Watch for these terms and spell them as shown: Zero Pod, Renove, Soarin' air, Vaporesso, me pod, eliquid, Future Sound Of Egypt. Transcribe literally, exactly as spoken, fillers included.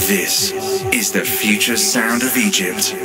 This is the future sound of Egypt.